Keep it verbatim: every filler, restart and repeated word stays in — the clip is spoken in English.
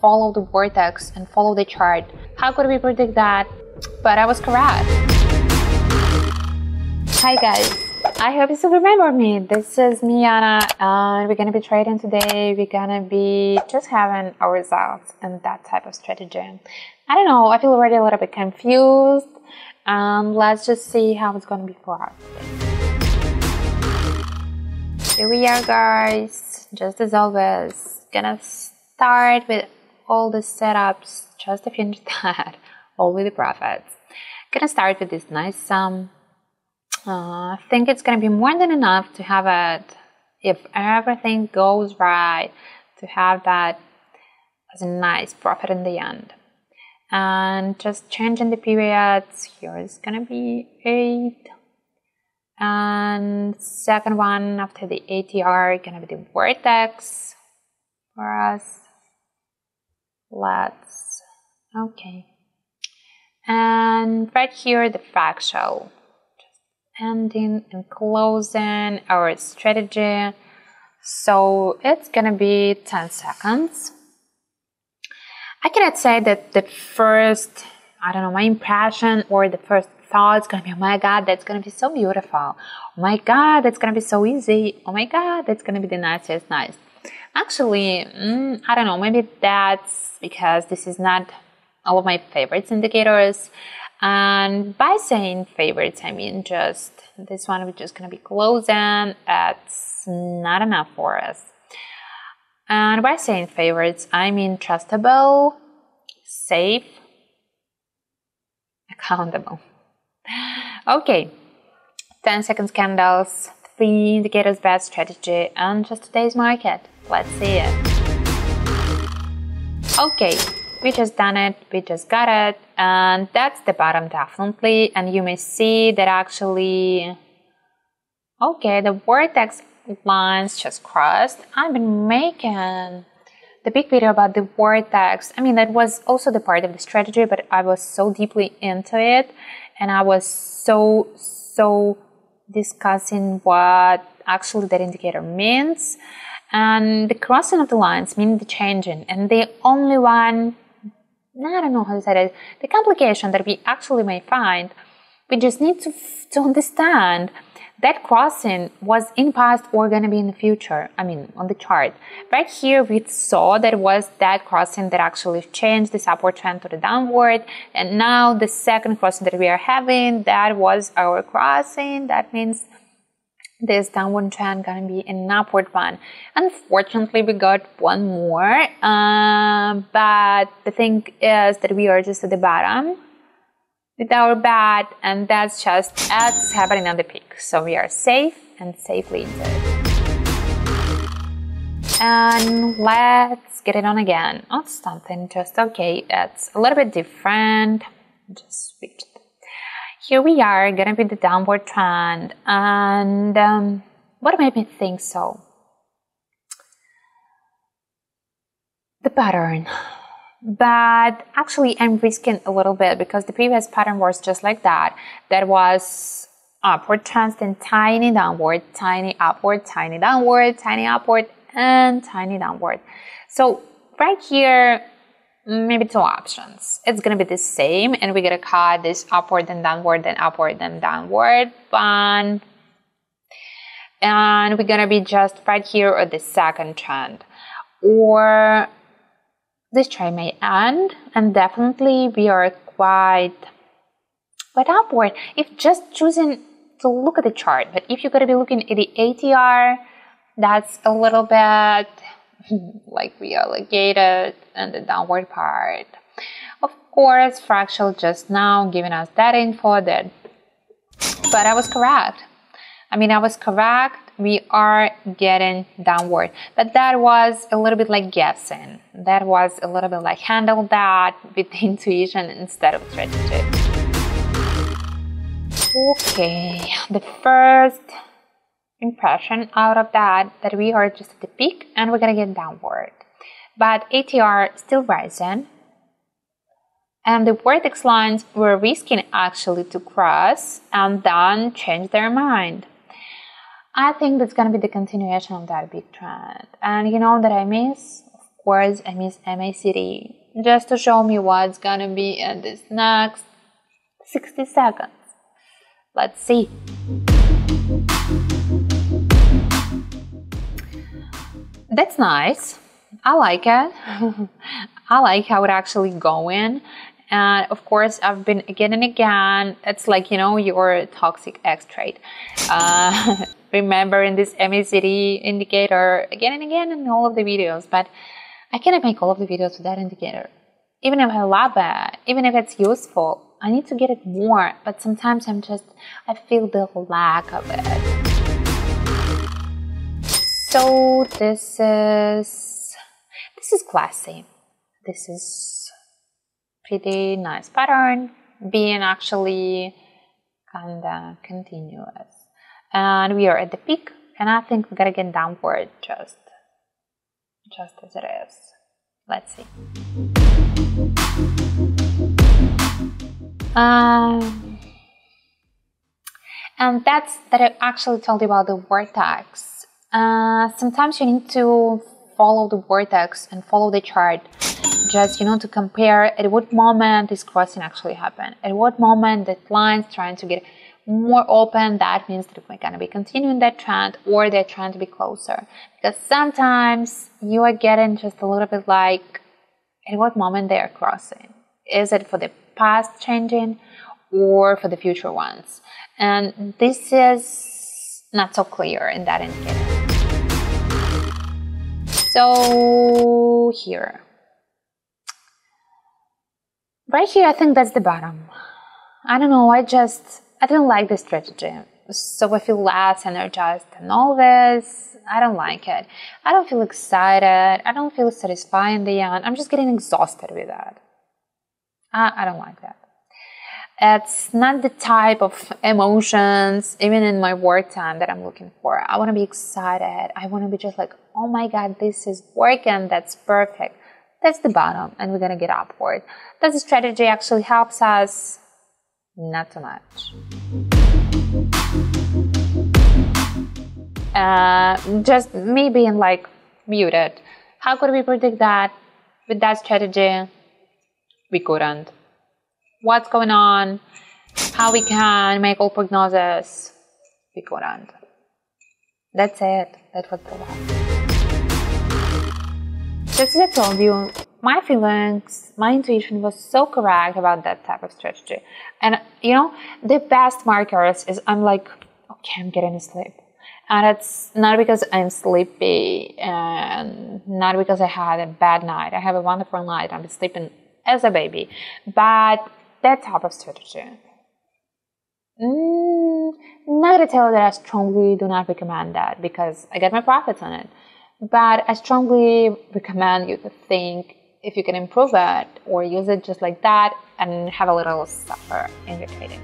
follow the vortex and follow the chart. How could we predict that? But I was correct. Hi guys, I hope you still remember me. This is me, Anna, and we're gonna be trading today. We're gonna be just having our results and that type of strategy. I don't know, I feel already a little bit confused, and let's just see how it's gonna be for us. Here we are, guys, just as always. Gonna start with all the setups just to finish that, all with the profits. Gonna start with this nice sum. Uh, I think it's going to be more than enough to have it, if everything goes right, to have that as a nice profit in the end. And just changing the periods, here is going to be eight. And second one after the A T R, going to be the vortex for us. Let's, okay. And right here, the fractal. Ending and closing our strategy, so it's gonna be ten seconds. I cannot say that the first, I don't know, my impression or the first thought is gonna be, oh my god, that's gonna be so beautiful, oh my god, that's gonna be so easy, oh my god, that's gonna be the nicest nice. Actually, mm, I don't know, maybe that's because this is not all of my favorite indicators. And by saying favorites, I mean just this one, we're just going to be closing. That's not enough for us. And by saying favorites, I mean trustable, safe, accountable. Okay, ten seconds candles, three indicators, best strategy, and just today's market. Let's see it. Okay. We just done it, we just got it, and that's the bottom definitely, and you may see that actually, okay, the vortex lines just crossed. I've been making the big video about the vortex. I mean, that was also the part of the strategy, but I was so deeply into it, and I was so, so discussing what actually that indicator means. And the crossing of the lines means the changing, and the only one, I don't know how to say it, the complication that we actually may find, we just need to, to understand that crossing was in past or going to be in the future, I mean, on the chart. Right here, we saw that it was that crossing that actually changed this upward trend to the downward, and now the second crossing that we are having, that was our crossing, that means this downward trend gonna be an upward one. Unfortunately, we got one more, uh, but the thing is that we are just at the bottom with our bad, and that's just as happening on the peak, so we are safe and safely injured. And let's get it on again on something just okay, it's a little bit different, just switch. Here we are, gonna be the downward trend, and um, what made me think so? The pattern. But actually, I'm risking a little bit because the previous pattern was just like that. That was upward trend, then tiny downward, tiny upward, tiny downward, tiny upward, and tiny downward. So right here, maybe two options. It's gonna be the same, and we're gonna cut this upward and downward, then upward and downward one. And we're gonna be just right here at the second trend. Or this trend may end, and definitely we are quite, quite upward. If just choosing to look at the chart, but if you're gonna be looking at the A T R, that's a little bit like we allocated and the downward part. Of course, fractal just now giving us that info that, but I was correct. I mean, I was correct. We are getting downward, but that was a little bit like guessing. That was a little bit like handle that with intuition instead of strategy. Okay, the first impression out of that, that we are just at the peak and we're gonna get downward. But A T R still rising, and the vortex lines were risking actually to cross and then change their mind. I think that's gonna be the continuation of that big trend. And you know that I miss? Of words I miss M A C D, just to show me what's gonna be in this next sixty seconds. Let's see. That's nice. I like it. I like how it actually going. And of course, I've been again and again. It's like, you know, your toxic ex trait. Uh, remembering this M A C D indicator again and again in all of the videos. But I cannot make all of the videos with that indicator. Even if I love it, even if it's useful, I need to get it more. But sometimes I'm just, I feel the lack of it. So this is, this is classy. This is pretty nice pattern, being actually kind of continuous. And we are at the peak, and I think we're gonna get downward just, just as it is. Let's see. Um, and that's that I actually told you about the vortex. Uh, sometimes you need to follow the vortex and follow the chart. Just, you know, to compare at what moment this crossing actually happened, at what moment that line's trying to get more open, that means that we're gonna be continuing that trend, or they're trying to be closer. Because sometimes you are getting just a little bit like, at what moment they are crossing? Is it for the past changing or for the future ones? And this is not so clear in that indicator. So here. Right here, I think that's the bottom. I don't know, I just, I didn't like this strategy. So I feel less energized than all this. I don't like it. I don't feel excited. I don't feel satisfied in the end. I'm just getting exhausted with that. I, I don't like that. It's not the type of emotions, even in my work time, that I'm looking for. I want to be excited. I want to be just like, oh my God, this is working. That's perfect. That's the bottom, and we're gonna get upward. That strategy actually helps us, not too much. Uh, just me being like muted. How could we predict that with that strategy? We couldn't. What's going on? How we can make all prognosis? We couldn't. That's it. That was the last. Just as I told you, my feelings, my intuition was so correct about that type of strategy. And, you know, the best markers is I'm like, okay, I'm getting asleep. And it's not because I'm sleepy and not because I had a bad night. I have a wonderful night. I'm sleeping as a baby. But that type of strategy, mm, not to tell that I strongly do not recommend that because I get my profits on it. But I strongly recommend you to think if you can improve it or use it just like that and have a little suffer in your trading.